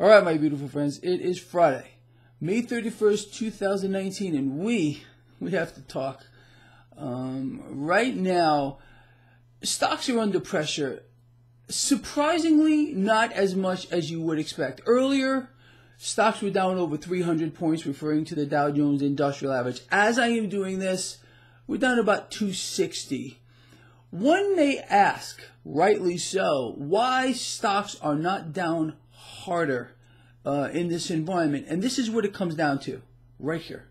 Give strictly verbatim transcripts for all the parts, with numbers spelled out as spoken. All right, my beautiful friends, it is Friday, May thirty-first, two thousand nineteen, and we we have to talk. Um, right now, stocks are under pressure. Surprisingly, not as much as you would expect. Earlier, stocks were down over three hundred points, referring to the Dow Jones Industrial Average. As I am doing this, we're down about two sixty. One may ask, rightly so, why stocks are not down harder uh, in this environment. And this is what it comes down to, right here.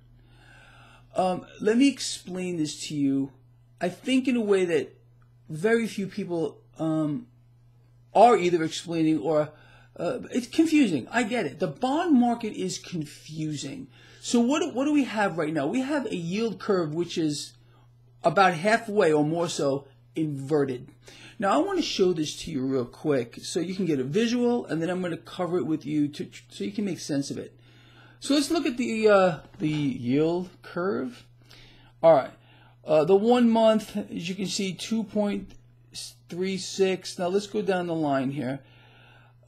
Um, let me explain this to you, I think, in a way that very few people um, are either explaining or uh, it's confusing. I get it. The bond market is confusing. So what, what do we have right now? We have a yield curve which is about halfway or more so inverted. Now, I want to show this to you real quick so you can get a visual, and then I'm going to cover it with you to, so you can make sense of it. So let's look at the uh, the yield curve. All right, uh, the one month, as you can see, two point three six. Now let's go down the line here.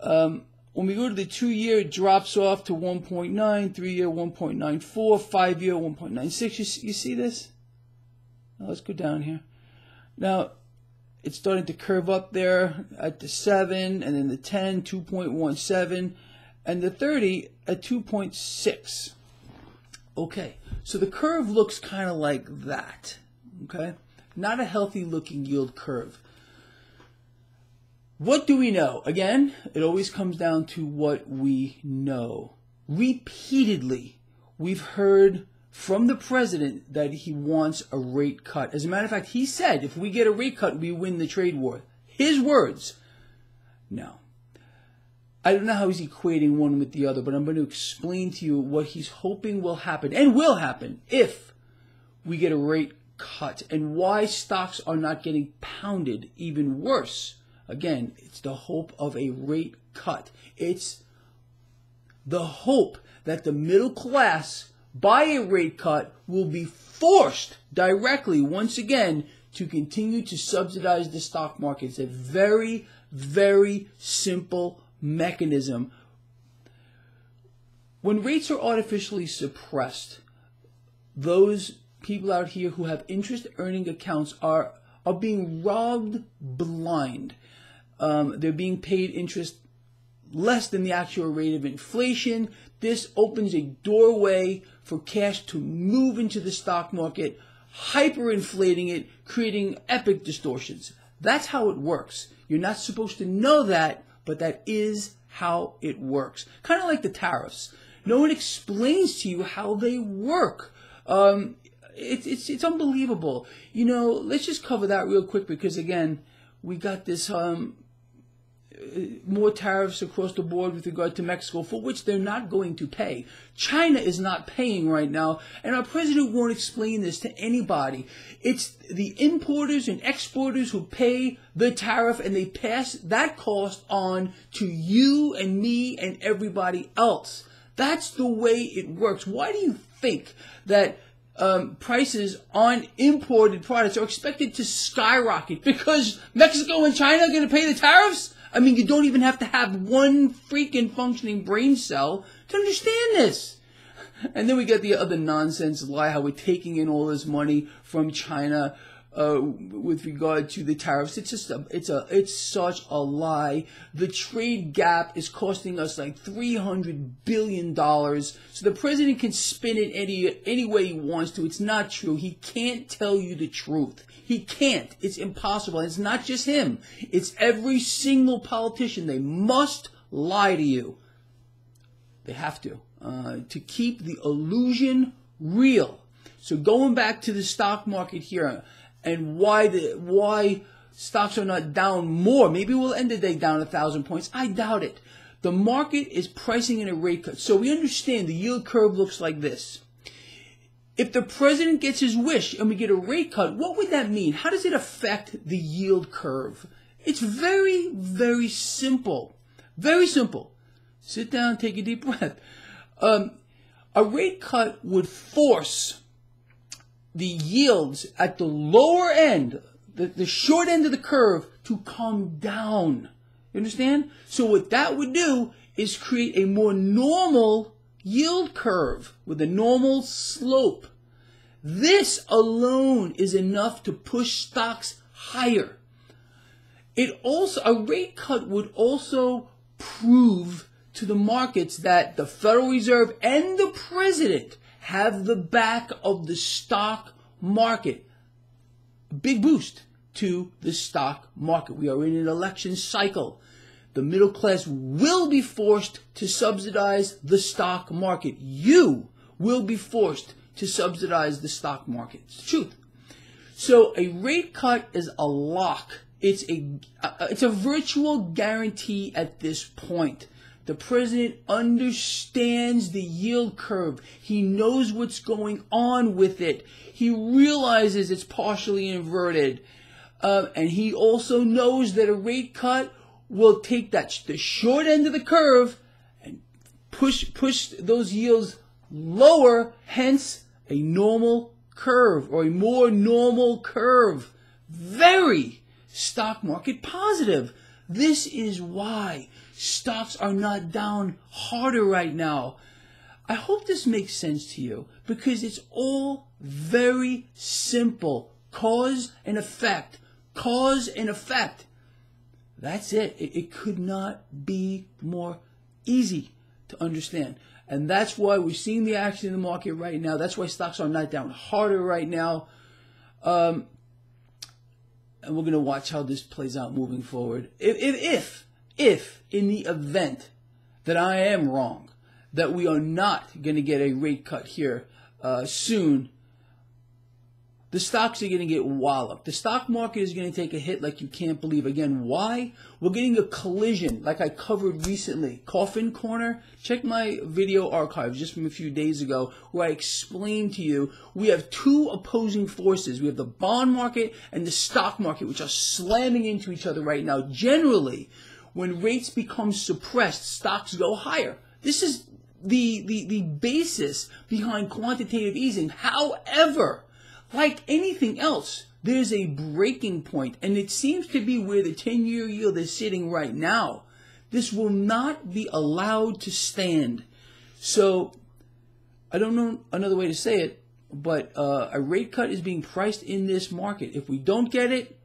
Um, when we go to the two-year, it drops off to one point nine, three-year one point nine four, five-year one point nine six. You, you see this? Now let's go down here. Now it's starting to curve up there at the seven, and then the ten, two point one seven, and the thirty at two point six. Okay, so the curve looks kind of like that. Okay, not a healthy looking yield curve. What do we know? Again, it always comes down to what we know. Repeatedly, we've heard from the president that he wants a rate cut. As a matter of fact, he said, if we get a rate cut, we win the trade war. His words. Now, I don't know how he's equating one with the other, but I'm going to explain to you what he's hoping will happen and will happen if we get a rate cut and why stocks are not getting pounded even worse. Again, it's the hope of a rate cut. It's the hope that the middle class, by a rate cut, will be forced directly once again to continue to subsidize the stock market. It's a very, very simple mechanism. When rates are artificially suppressed, those people out here who have interest earning accounts are are being robbed blind. Um, they're being paid interest less than the actual rate of inflation. This opens a doorway for cash to move into the stock market, hyperinflating it, creating epic distortions. That's how it works. You're not supposed to know that, but that is how it works. Kind of like the tariffs. No one explains to you how they work. Um, it, it's, it's unbelievable. You know, let's just cover that real quick because, again, we got this um, more tariffs across the board with regard to Mexico, for which they're not going to pay. China is not paying right now, and our president won't explain this to anybody. It's the importers and exporters who pay the tariff, and they pass that cost on to you and me and everybody else. That's the way it works. Why do you think that Um, prices on imported products are expected to skyrocket because Mexico and China are going to pay the tariffs? I mean, you don't even have to have one freaking functioning brain cell to understand this. And then we got the other nonsense lie, how we're taking in all this money from China uh, with regard to the tariffs. It's just a, it's a, it's such a lie. The trade gap is costing us like three hundred billion dollars. So the president can spin it any, any way he wants to. It's not true. He can't tell you the truth. He can't. It's impossible. And it's not just him. It's every single politician. They must lie to you. They have to, uh, to keep the illusion real. So going back to the stock market here and why the why stocks are not down more. Maybe we'll end the day down a thousand points. I doubt it. The market is pricing in a rate cut. So we understand the yield curve looks like this. If the president gets his wish and we get a rate cut, what would that mean? How does it affect the yield curve? It's very, very simple. Very simple. Sit down, take a deep breath. Um, a rate cut would force the yields at the lower end, the, the short end of the curve, to come down. You understand? So what that would do is create a more normal yield curve with a normal slope. This alone is enough to push stocks higher. It also, a rate cut would also prove to the markets that the Federal Reserve and the president have the back of the stock market. Big boost to the stock market. We are in an election cycle. The middle class will be forced to subsidize the stock market. You will be forced to subsidize the stock market. It's the truth. So a rate cut is a lock. It's a, it's a virtual guarantee at this point. The president understands the yield curve. He knows what's going on with it. He realizes it's partially inverted. Uh, and he also knows that a rate cut will take that the short end of the curve and push, push those yields lower, hence a normal curve or a more normal curve. Very stock market positive. This is why stocks are not down harder right now. I hope this makes sense to you because it's all very simple. Cause and effect. Cause and effect. That's it. It, it could not be more easy to understand. And that's why we're seeing the action in the market right now. That's why stocks are not down harder right now. Um, and we're going to watch how this plays out moving forward. If, if, if, if in the event that I am wrong, that we are not going to get a rate cut here uh, soon, the stocks are going to get walloped. The stock market is going to take a hit like you can't believe. Again, why? We're getting a collision like I covered recently. Coffin Corner. Check my video archives just from a few days ago where I explained to you we have two opposing forces. We have the bond market and the stock market, which are slamming into each other right now. Generally, when rates become suppressed, stocks go higher. This is the, the, the basis behind quantitative easing. However, like anything else, there's a breaking point, and it seems to be where the ten-year yield is sitting right now. This will not be allowed to stand. So, I don't know another way to say it, but uh, a rate cut is being priced in this market. If we don't get it,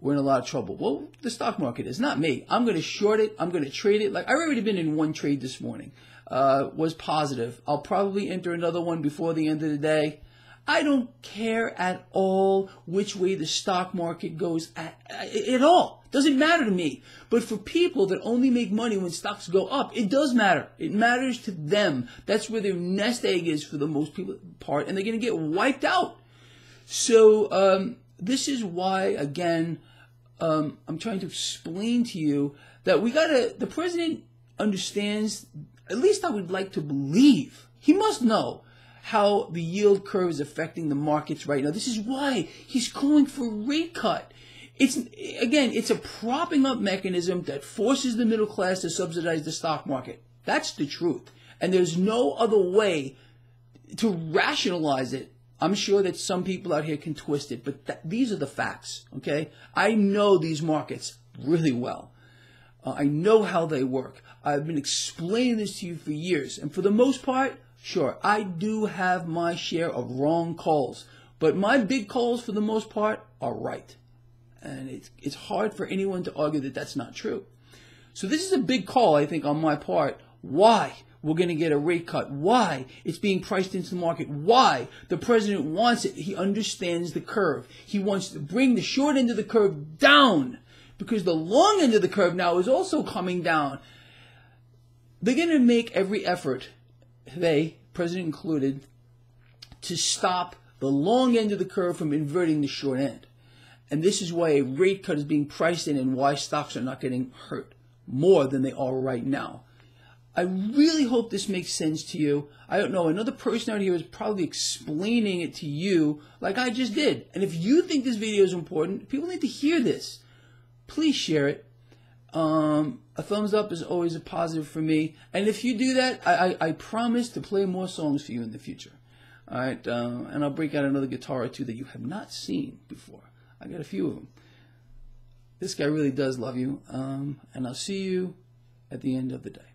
we're in a lot of trouble. Well, the stock market is, not me. I'm going to short it. I'm going to trade it. Like I've already been in one trade this morning. Uh, was positive. I'll probably enter another one before the end of the day. I don't care at all which way the stock market goes at, at, at all. Doesn't matter to me. But for people that only make money when stocks go up, it does matter. It matters to them. That's where their nest egg is for the most people part, and they're going to get wiped out. So um, this is why, again, um, I'm trying to explain to you that we got to, the president understands, at least I would like to believe, he must know how the yield curve is affecting the markets right now. This is why he's calling for a rate cut. It's, again, it's a propping up mechanism that forces the middle class to subsidize the stock market. That's the truth. And there's no other way to rationalize it. I'm sure that some people out here can twist it, but th these are the facts, okay? I know these markets really well. Uh, I know how they work. I've been explaining this to you for years, and for the most part, sure, I do have my share of wrong calls, but my big calls for the most part are right. And it's, it's hard for anyone to argue that that's not true. So this is a big call, I think, on my part. Why we're going to get a rate cut. Why it's being priced into the market. Why the president wants it. He understands the curve. He wants to bring the short end of the curve down because the long end of the curve now is also coming down. They're going to make every effort, they, president included, to stop the long end of the curve from inverting the short end. And this is why a rate cut is being priced in and why stocks are not getting hurt more than they are right now. I really hope this makes sense to you. I don't know, another person out here is probably explaining it to you like I just did. And if you think this video is important, people need to hear this. Please share it. Um, a thumbs up is always a positive for me. And if you do that, I, I, I promise to play more songs for you in the future. All right. Um, and I'll break out another guitar or two that you have not seen before. I got a few of them. This guy really does love you, um, and I'll see you at the end of the day.